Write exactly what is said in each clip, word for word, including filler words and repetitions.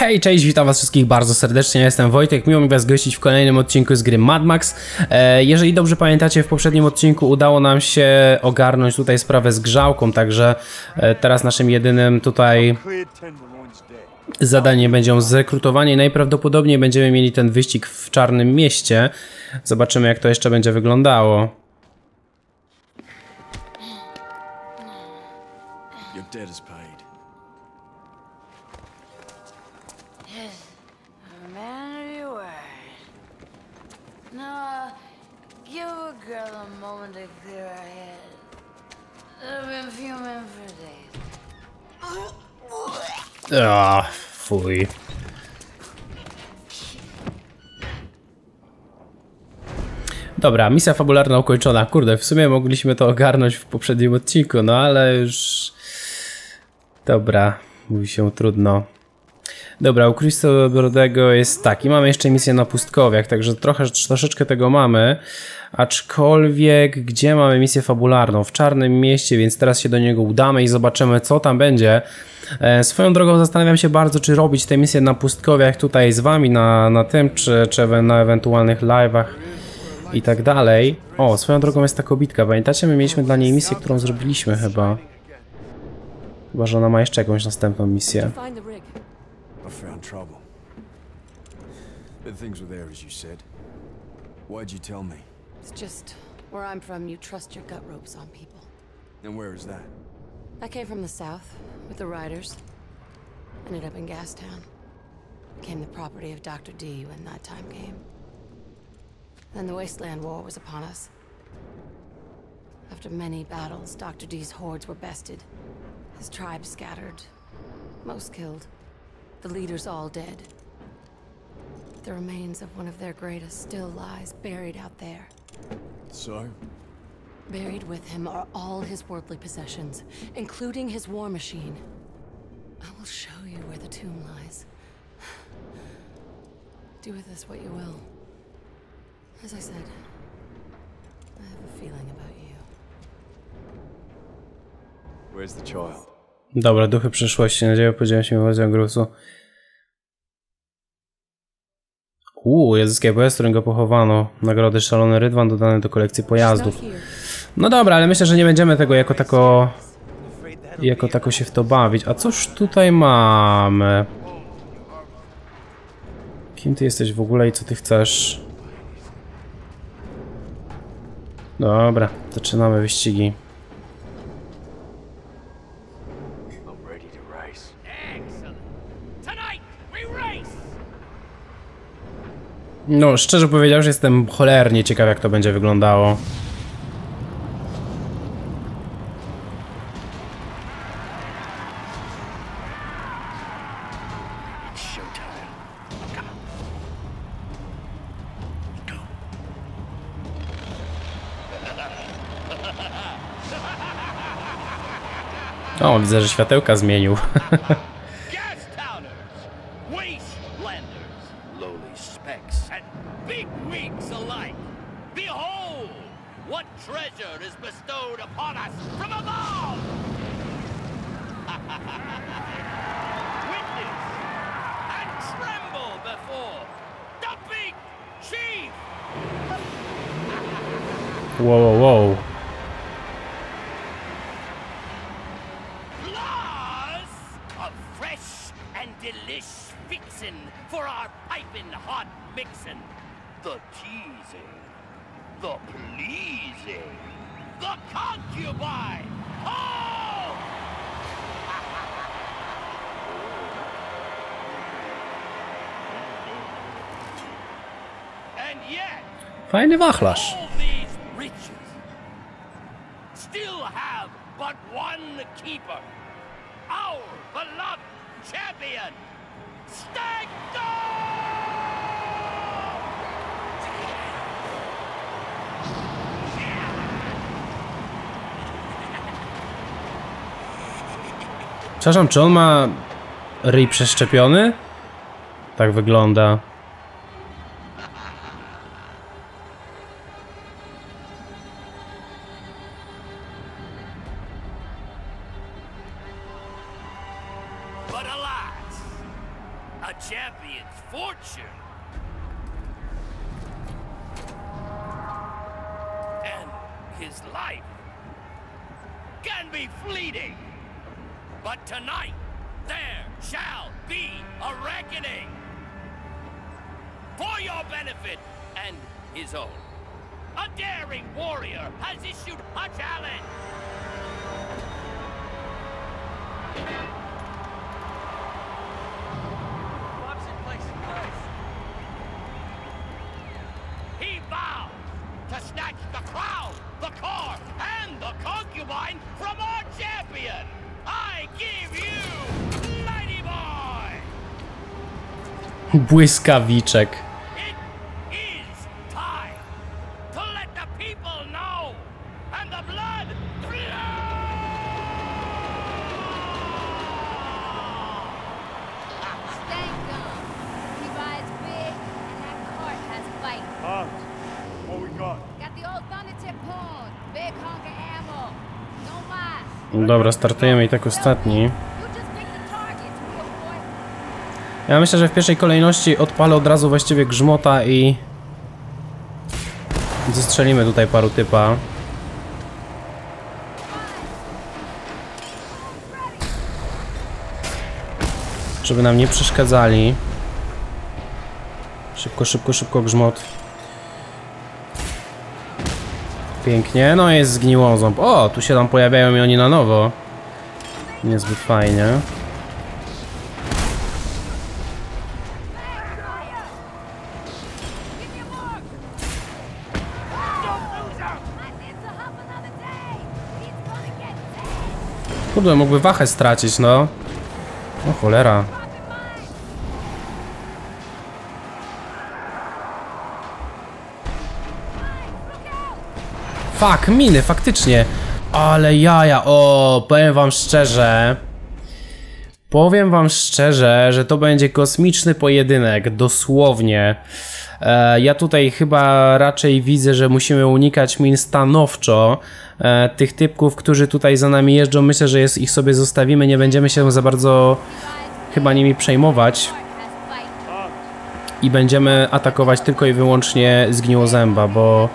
Hej, cześć, witam was wszystkich bardzo serdecznie, ja jestem Wojtek, miło mi was gościć w kolejnym odcinku z gry Mad Max. E, jeżeli dobrze pamiętacie, w poprzednim odcinku udało nam się ogarnąć tutaj sprawę z grzałką, także e, teraz naszym jedynym tutaj zadaniem będzie zrekrutowanie. Najprawdopodobniej będziemy mieli ten wyścig w Czarnym Mieście. Zobaczymy, jak to jeszcze będzie wyglądało. A, fuj. Dobra, misja fabularna ukończona. Kurde, w sumie mogliśmy to ogarnąć w poprzednim odcinku, no ale już... Dobra, mówi się trudno. Dobra, u Krwisty Brodego jest tak. I mamy jeszcze misję na pustkowiach, także trochę, troszeczkę tego mamy. Aczkolwiek, gdzie mamy misję fabularną? W Czarnym Mieście, więc teraz się do niego udamy i zobaczymy, co tam będzie. E, swoją drogą zastanawiam się bardzo, czy robić te misje na pustkowiach tutaj z wami na, na tym, czy, czy na ewentualnych live'ach i tak dalej. O, swoją drogą jest ta kobitka. Pamiętacie, my mieliśmy dla niej misję, którą zrobiliśmy chyba. Chyba, że ona ma jeszcze jakąś następną misję. It's just where I'm from, you trust your gut ropes on people. And where is that? I came from the south with the riders. Ended up in Gastown. Became the property of Doctor D when that time came. Then the Wasteland War was upon us. After many battles, Doctor D's hordes were bested. His tribe scattered. Most killed. The leaders all dead. The remains of one of their greatest still lies buried out there. So? Buried with him are all his worldly possessions, including his war machine. I will show you where the tomb lies. Do with this what you will. As I said, I have a feeling about you. Where's the child? Dobra, duchy przyszłości. Nadzieja podzieliła się władzą grusu. Uuu, jezyckie pojazd, którym go pochowano. Nagrody Szalony Rydwan dodane do kolekcji pojazdów. No dobra, ale myślę, że nie będziemy tego jako tako... Jako tako się w to bawić. A cóż tutaj mamy? Kim ty jesteś w ogóle i co ty chcesz? Dobra, zaczynamy wyścigi. No, szczerze powiedziawszy, jestem cholernie ciekaw, jak to będzie wyglądało. O, widzę, że światełka zmienił. Wow, wow. Glass of fresh and delish fixin' for our pipin' hot mixin'. The teasing, the pleasing, the concubine. Oh! And yet, fajny wachlarz. Przepraszam, czy on ma ryj przeszczepiony? Tak wygląda. a champion's fortune. And his life can be fleeting. But tonight, there shall be a reckoning. For your benefit and his own. A daring warrior has issued a challenge. Locks in place in place. He vows to snatch the crown, the core, and the concubine from our champion. I give you mighty boy. Błyskawiczek. Dobra, startujemy i tak ostatni. Ja myślę, że w pierwszej kolejności odpalę od razu właściwie grzmota i zestrzelimy tutaj paru typa. Żeby nam nie przeszkadzali. Szybko, szybko, szybko grzmot. Pięknie, no jest zgniłą ząb. O, tu się tam pojawiają i oni na nowo. Niezbyt fajnie. Kurde, mógłby wachę stracić, no. O cholera. Fak, miny, faktycznie. Ale jaja, o, powiem wam szczerze. Powiem wam szczerze, że to będzie kosmiczny pojedynek, dosłownie. E, ja tutaj chyba raczej widzę, że musimy unikać min stanowczo. E, tych typków, którzy tutaj za nami jeżdżą, myślę, że jest, ich sobie zostawimy, nie będziemy się za bardzo chyba nimi przejmować. I będziemy atakować tylko i wyłącznie zgniłozęba, bo...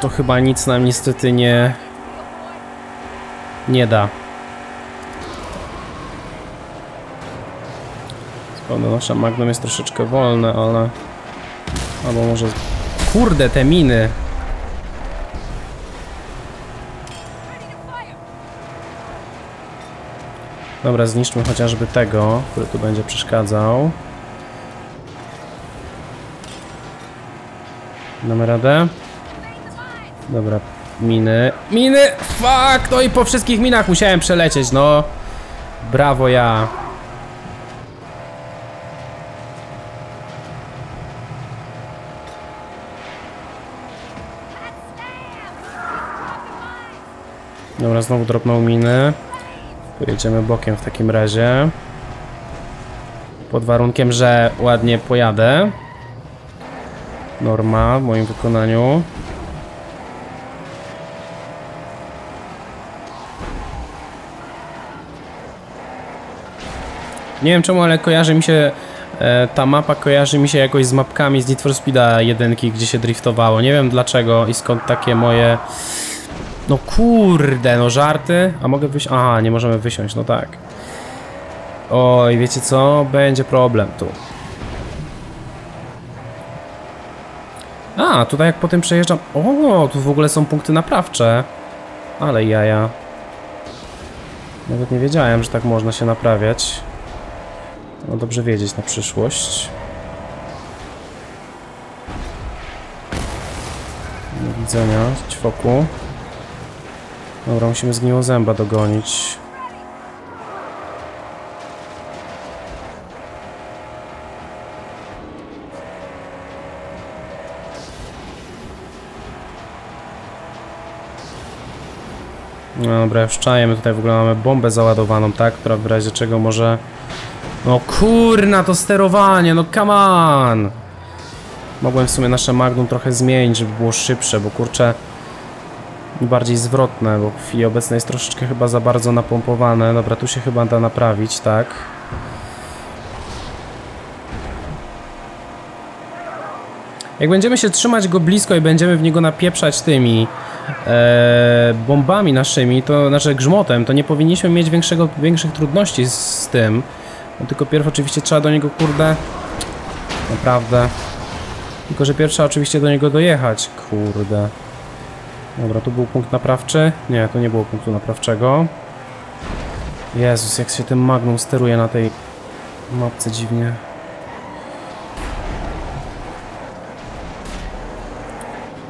to chyba nic nam niestety nie nie da. Sprawno nasza Magnum jest troszeczkę wolne, ale... albo może... Kurde, te miny! Dobra, zniszczmy chociażby tego, który tu będzie przeszkadzał. Damy radę? Dobra, miny, miny, fuck, no i po wszystkich minach musiałem przelecieć, no. Brawo ja. Dobra, znowu dropnął miny. Pojedziemy bokiem w takim razie. Pod warunkiem, że ładnie pojadę. Norma w moim wykonaniu. Nie wiem czemu, ale kojarzy mi się, e, ta mapa kojarzy mi się jakoś z mapkami z Need for Speeda jeden, gdzie się driftowało. Nie wiem dlaczego i skąd takie moje... No kurde, no żarty. A mogę wysiąść? Aha, nie możemy wysiąść, no tak. Oj, wiecie co? Będzie problem tu. A, tutaj jak potem przejeżdżam... O, tu w ogóle są punkty naprawcze. Ale jaja. Nawet nie wiedziałem, że tak można się naprawiać. No dobrze wiedzieć na przyszłość. Do widzenia, ćwoku. Dobra, musimy zgniło zęba dogonić. No dobra, wszczajemy. Tutaj w ogóle mamy bombę załadowaną, tak? Która w razie czego może... No kurna, to sterowanie, no come on! Mogłem w sumie nasze Magnum trochę zmienić, żeby było szybsze, bo kurczę... bardziej zwrotne, bo w chwili obecnej jest troszeczkę chyba za bardzo napompowane. Dobra, tu się chyba da naprawić, tak? Jak będziemy się trzymać go blisko i będziemy w niego napieprzać tymi e, bombami naszymi, to znaczy grzmotem, to nie powinniśmy mieć większego, większych trudności z, z tym. No, tylko pierw oczywiście trzeba do niego, kurde, naprawdę. Tylko, że pierwsza oczywiście do niego dojechać, kurde. Dobra, tu był punkt naprawczy. Nie, tu nie było punktu naprawczego. Jezus, jak się tym Magnum steruje na tej mapce dziwnie.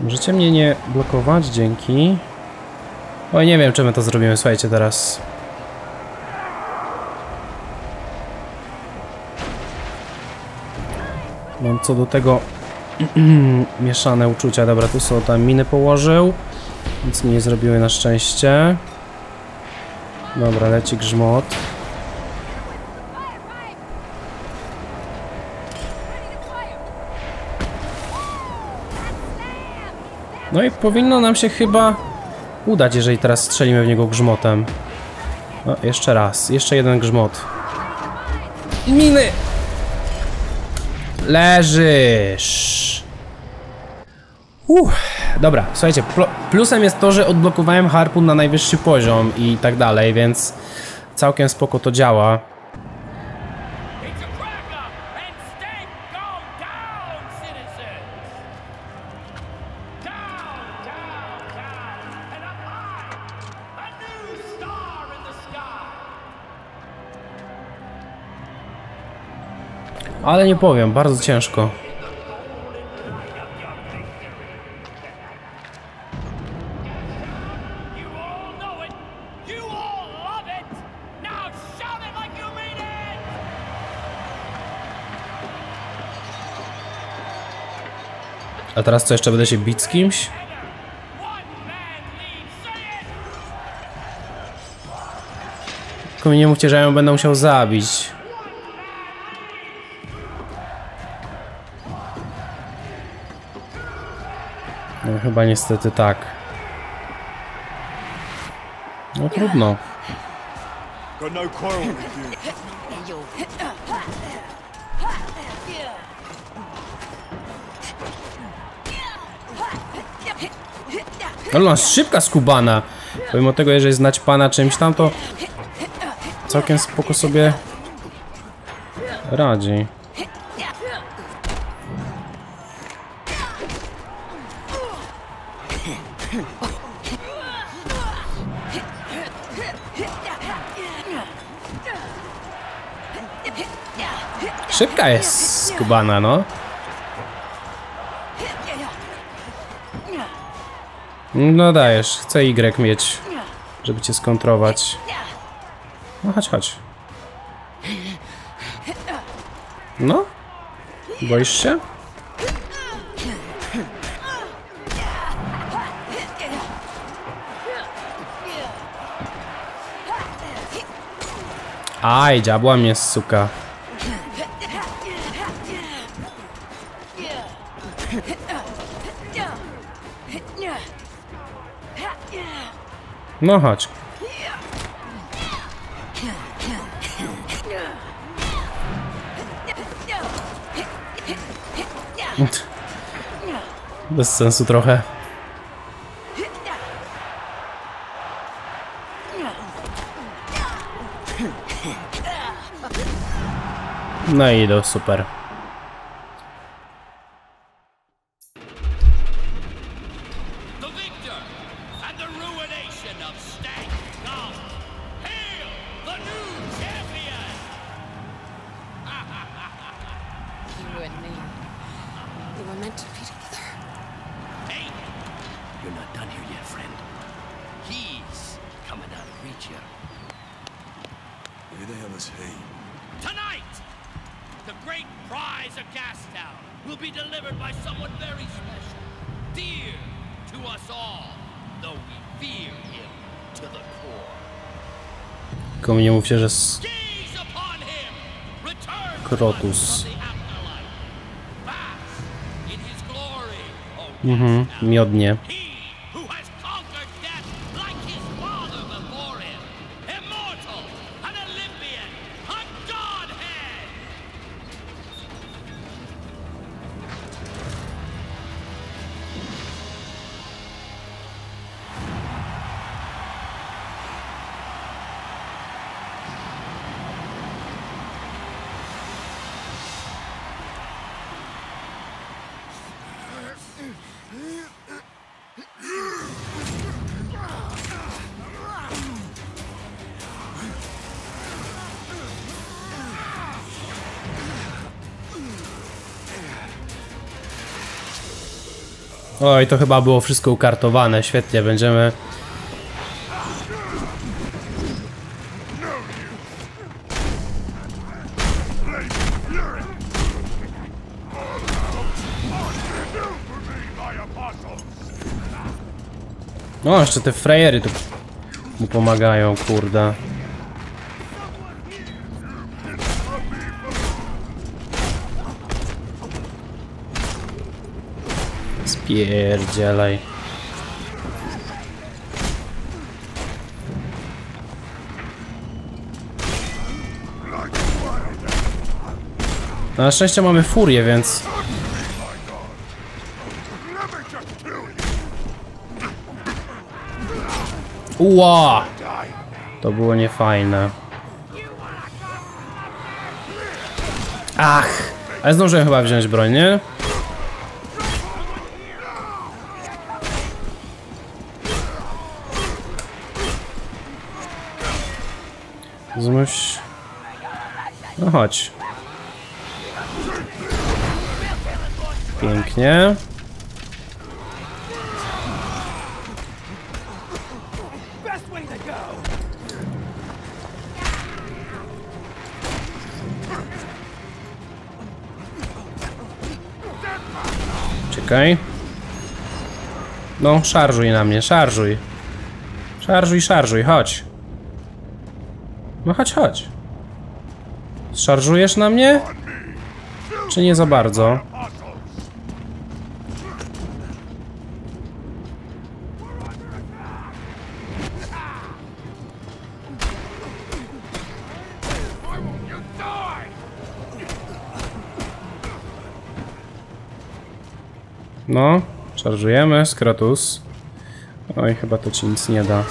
Możecie mnie nie blokować, dzięki. Oj, nie wiem, czy my to zrobimy, słuchajcie, teraz. Mam co do tego mieszane uczucia. Dobra, tu są tam miny położył. Nic nie zrobiły na szczęście. Dobra, leci grzmot. No i powinno nam się chyba udać, jeżeli teraz strzelimy w niego grzmotem. No, jeszcze raz. Jeszcze jeden grzmot. Miny! Leżysz! Uff, dobra, słuchajcie, plusem jest to, że odblokowałem harpun na najwyższy poziom i tak dalej, więc całkiem spoko to działa. Ale nie powiem, bardzo ciężko. A teraz co, jeszcze będę się bić z kimś? Tylko mi nie mówcie, że ja ją będę musiał zabić. Chyba niestety tak. No trudno. Ale ona jest szybka skubana. Pomimo tego, jeżeli znać pana czymś tam, to całkiem spoko sobie radzi. Szybka jest skubana, no. No dajesz, chcę Y mieć, żeby cię skontrować. No chodź, chodź. No? Boisz się? Aj, diabła mnie, suka. No chodź. Bez sensu trochę. No i do super. Nie mówcie, że jest Scrotus. Mhm, miodnie. Oj, to chyba było wszystko ukartowane, świetnie, będziemy... No, jeszcze te frajery tu mu pomagają, kurde. Spierdzielaj. Na szczęście mamy furię, więc... Ua! To było niefajne. Ach! Ale zdążyłem chyba wziąć broń, nie? Zmuś... No chodź. Pięknie. Czekaj. No, szarżuj na mnie, szarżuj. Szarżuj, szarżuj, chodź. No chodź, chodź. Szarżujesz na mnie? Czy nie za bardzo? No, szarżujemy, Scrotus. Oj, chyba to ci nic nie da.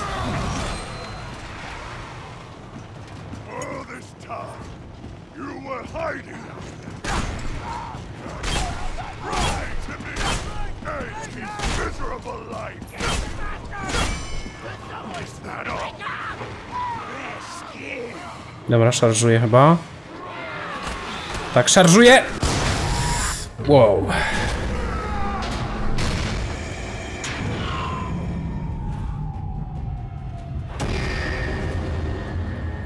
Dobra, szarżuję chyba. Tak, szarżuję! Wow.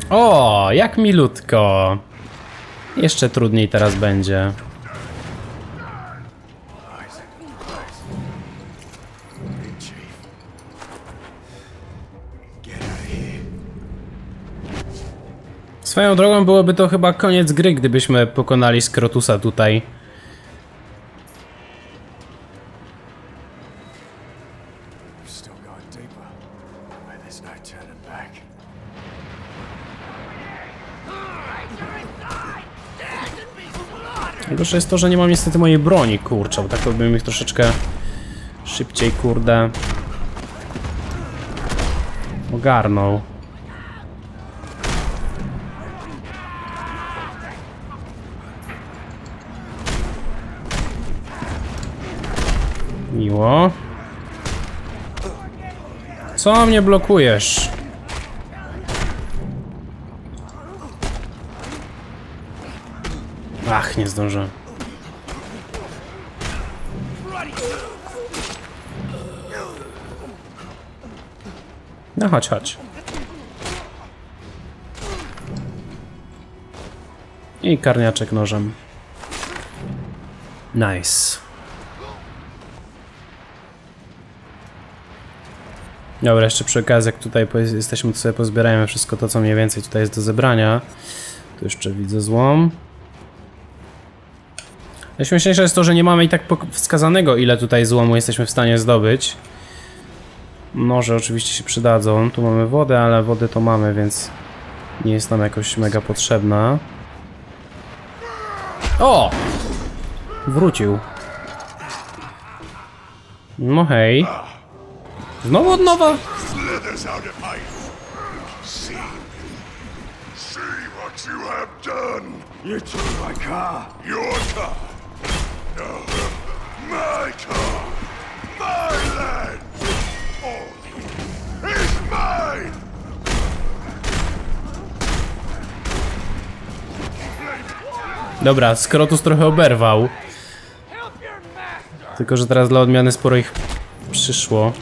O, jak milutko. Jeszcze trudniej teraz będzie. Swoją drogą byłoby to chyba koniec gry, gdybyśmy pokonali Scrotusa tutaj. Gorsze jest to, że nie mam niestety mojej broni, kurczę, bo tak to bym ich troszeczkę szybciej, kurde, ogarnął. Miło. Co mnie blokujesz? Ach, nie zdążę. No chodź, chodź. I karniaczek nożem. Nice. Dobra, jeszcze przy okazji, jak tutaj jesteśmy, to sobie pozbierajmy wszystko to, co mniej więcej tutaj jest do zebrania. Tu jeszcze widzę złom. Najśmieszniejsze jest to, że nie mamy i tak wskazanego, ile tutaj złomu jesteśmy w stanie zdobyć. Noże oczywiście się przydadzą. Tu mamy wodę, ale wody to mamy, więc nie jest nam jakoś mega potrzebna. O! Wrócił. No hej. Znowu od nowa? Dobra, Scrotus trochę oberwał. Tylko że teraz dla odmiany sporo ich przyszło.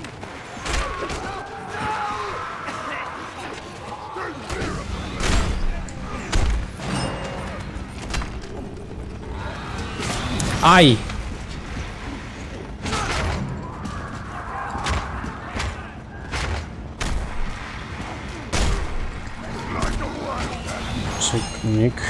Aj! Czeknik.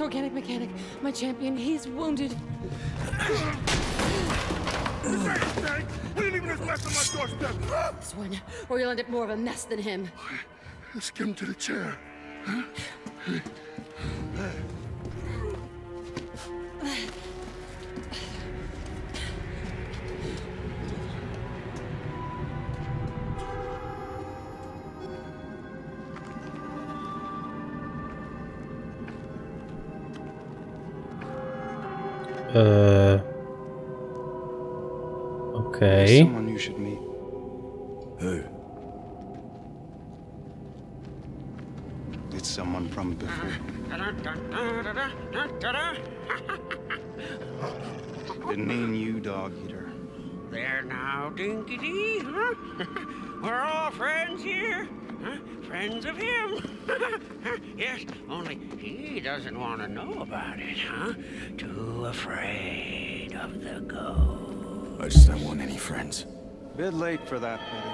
Organic mechanic, my champion, he's wounded. This one, or you'll end up more of a mess than him. Let's get him to the chair. Huh? Eee... Okej... There now, Dinky D, huh? We're all friends here, huh? Friends of him. Yes, only he doesn't want to know about it, huh? Too afraid of the ghost. I just don't want any friends. Bit late for that, buddy.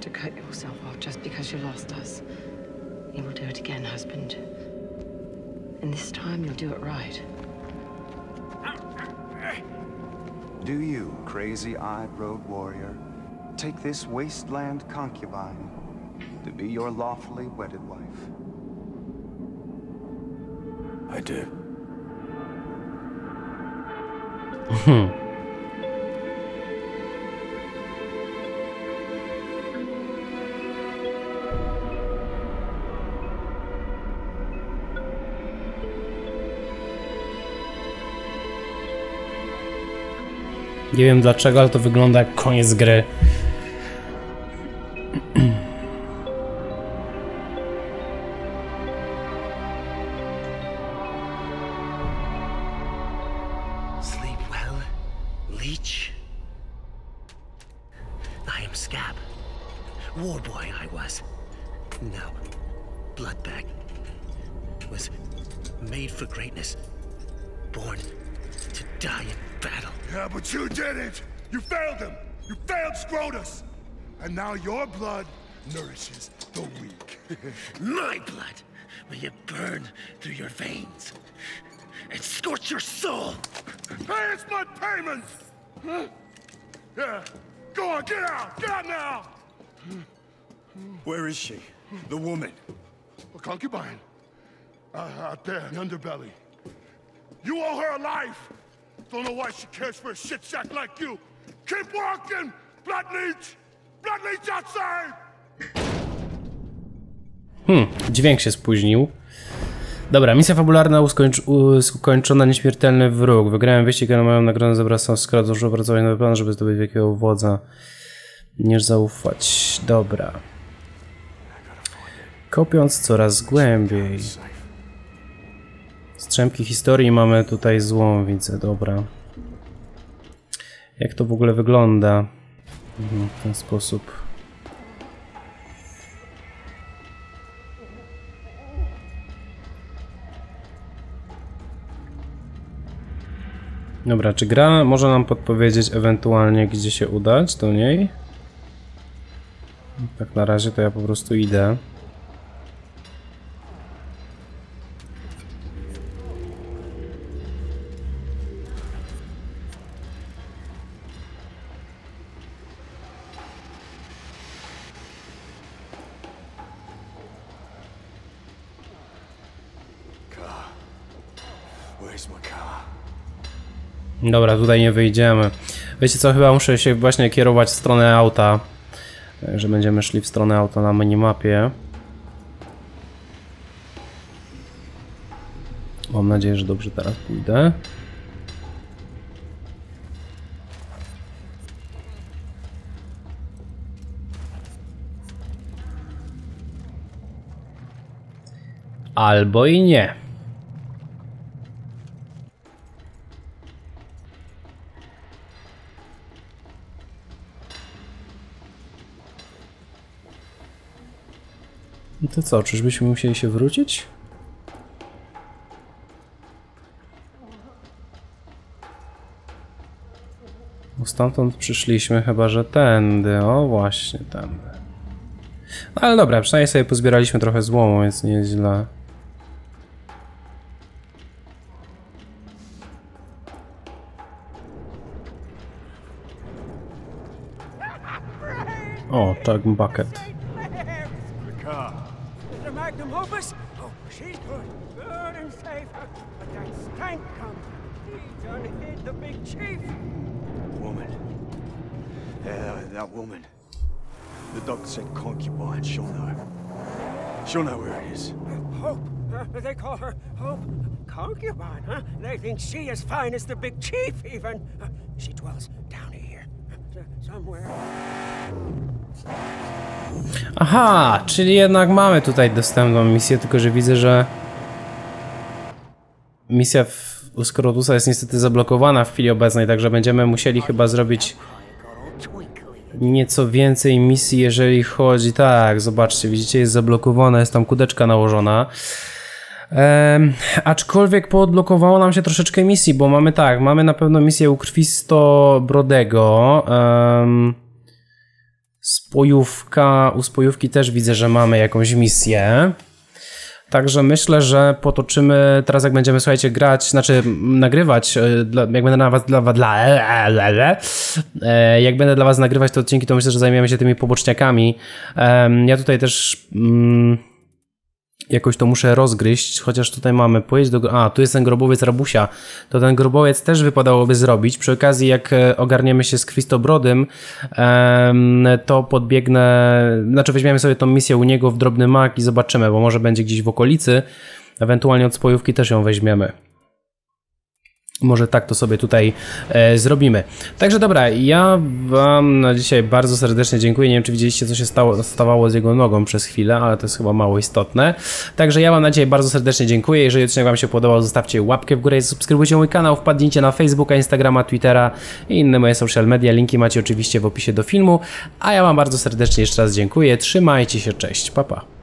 To cut yourself off just because you lost us. You will do it again, husband. And this time you'll do it right. Do you, crazy-eyed road warrior, take this wasteland concubine to be your lawfully wedded wife? I do. Hmm. Nie wiem dlaczego, ale to wygląda jak koniec gry. Sleep well, leech. I am Scab. War boy I was. Now, bloodbag. Was made for greatness. Born to die in battle. Yeah, but you did it! You failed him! You failed Scrotus! And now your blood nourishes the weak. My blood! May it burn through your veins and scorch your soul! Hey, it's my payment! Huh? Yeah, go on, get out! Get out now! Where is she? The woman? A concubine. Uh, out there, in the underbelly. You owe her a life! Don't know why she cares for a shit sack like you. Keep walking, blood leech! Blood leech outside! Hmm, dźwięk się spóźnił. Dobra, misja fabularna ukończ, ukończona, nieśmiertelny wróg. Wygrałem wyścig, ale moją nagrodę zabrał sam Scrotus. Muszę opracować nowy plan, żeby zdobyć wielkiego wodza. Niż zaufać. Dobra. Kopiąc coraz głębiej. Strzępki historii mamy tutaj złą, widzę. Dobra. Jak to w ogóle wygląda? Mhm, w ten sposób. Dobra, czy gra może nam podpowiedzieć ewentualnie, gdzie się udać do niej? Tak na razie to ja po prostu idę. Dobra, tutaj nie wyjdziemy. Wiecie co, chyba muszę się właśnie kierować w stronę auta. Także będziemy szli w stronę auta na minimapie. Mam nadzieję, że dobrze teraz pójdę. Albo i nie. No to co, czyżbyśmy musieli się wrócić? Bo stamtąd przyszliśmy, chyba że tędy, o właśnie tędy. No ale dobra, przynajmniej sobie pozbieraliśmy trochę złomu, więc nie jest źle. O, tak, bucket. She'll know where it is. Hope? Uh, they call her Hope? Concubine, huh? They think she is fine as the big chief, even. Uh, she dwells down here. Uh, somewhere. Aha, czyli jednak mamy tutaj dostępną misję, tylko że widzę, że misja u Scrotusa jest niestety zablokowana w chwili obecnej, także będziemy musieli chyba zrobić nieco więcej misji, jeżeli chodzi... Tak, zobaczcie, widzicie, jest zablokowana, jest tam kudeczka nałożona. Ehm, aczkolwiek poodblokowało nam się troszeczkę misji, bo mamy tak, mamy na pewno misję u Krwisto Brodego. Ehm, spojówka, u spojówki też widzę, że mamy jakąś misję. Także myślę, że potoczymy, teraz jak będziemy, słuchajcie, grać, znaczy nagrywać, dla, jak będę na was, dla, dla, e, le, le, e, jak będę dla was nagrywać te odcinki, to myślę, że zajmiemy się tymi poboczniakami. E, ja tutaj też mm, jakoś to muszę rozgryźć, chociaż tutaj mamy, pojedź do, a tu jest ten grobowiec Rabusia, to ten grobowiec też wypadałoby zrobić, przy okazji jak ogarniemy się z Krwisty Brodym, e, to podbiegnę, znaczy weźmiemy sobie tą misję u niego w Drobny Mak i zobaczymy, bo może będzie gdzieś w okolicy, ewentualnie od spojówki też ją weźmiemy. Może tak to sobie tutaj e, zrobimy. Także dobra, ja wam na dzisiaj bardzo serdecznie dziękuję. Nie wiem, czy widzieliście, co się stało, stawało z jego nogą przez chwilę, ale to jest chyba mało istotne. Także ja wam na dzisiaj bardzo serdecznie dziękuję. Jeżeli odcinek wam się podobał, zostawcie łapkę w górę, subskrybujcie mój kanał, wpadnijcie na Facebooka, Instagrama, Twittera i inne moje social media. Linki macie oczywiście w opisie do filmu. A ja wam bardzo serdecznie jeszcze raz dziękuję. Trzymajcie się, cześć, pa pa.